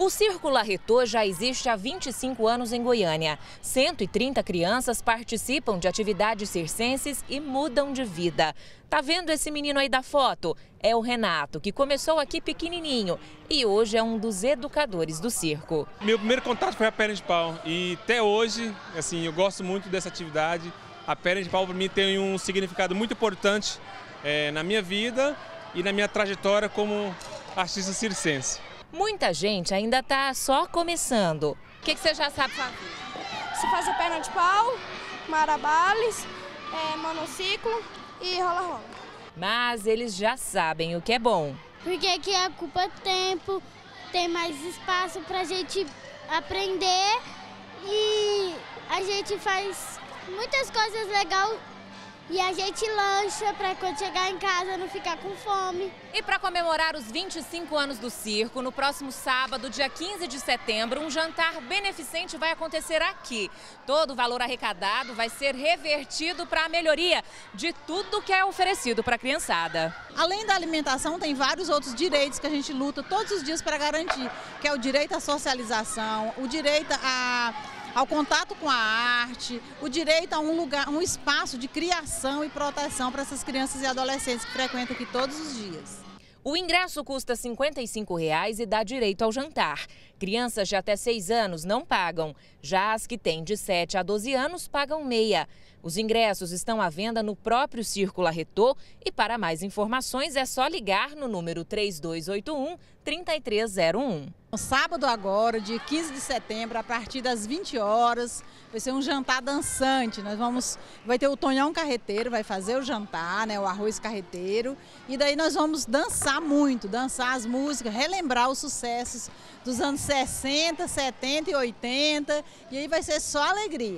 O Circo Laheto já existe há 25 anos em Goiânia. 130 crianças participam de atividades circenses e mudam de vida. Tá vendo esse menino aí da foto? É o Renato, que começou aqui pequenininho e hoje é um dos educadores do circo. Meu primeiro contato foi a Pele de Pau e até hoje, assim, eu gosto muito dessa atividade. A Pele de Pau para mim tem um significado muito importante na minha vida e na minha trajetória como artista circense. Muita gente ainda está só começando. O que você já sabe fazer? Você faz a perna de pau, marabales, monociclo e rola-rola. Mas eles já sabem o que é bom. Porque aqui ocupa tempo, tem mais espaço para a gente aprender e a gente faz muitas coisas legais. E a gente lancha para quando chegar em casa não ficar com fome. E para comemorar os 25 anos do circo, no próximo sábado, dia 15 de setembro, um jantar beneficente vai acontecer aqui. Todo o valor arrecadado vai ser revertido para a melhoria de tudo que é oferecido para a criançada. Além da alimentação, tem vários outros direitos que a gente luta todos os dias para garantir, que é o direito à socialização, o direito ao contato com a arte, o direito a um lugar, um espaço de criação e proteção para essas crianças e adolescentes que frequentam aqui todos os dias. O ingresso custa R$ 55,00 e dá direito ao jantar. Crianças de até 6 anos não pagam. Já as que têm de 7 a 12 anos pagam meia. Os ingressos estão à venda no próprio Circo Laheto e para mais informações é só ligar no número 3281-3301. No sábado agora, dia 15 de setembro, a partir das 20 horas, vai ser um jantar dançante. Vai ter o Tonhão Carreteiro, vai fazer o jantar, né, o arroz carreteiro. E daí nós vamos dançar muito, dançar as músicas, relembrar os sucessos dos anos 60, 70 e 80. E aí vai ser só alegria.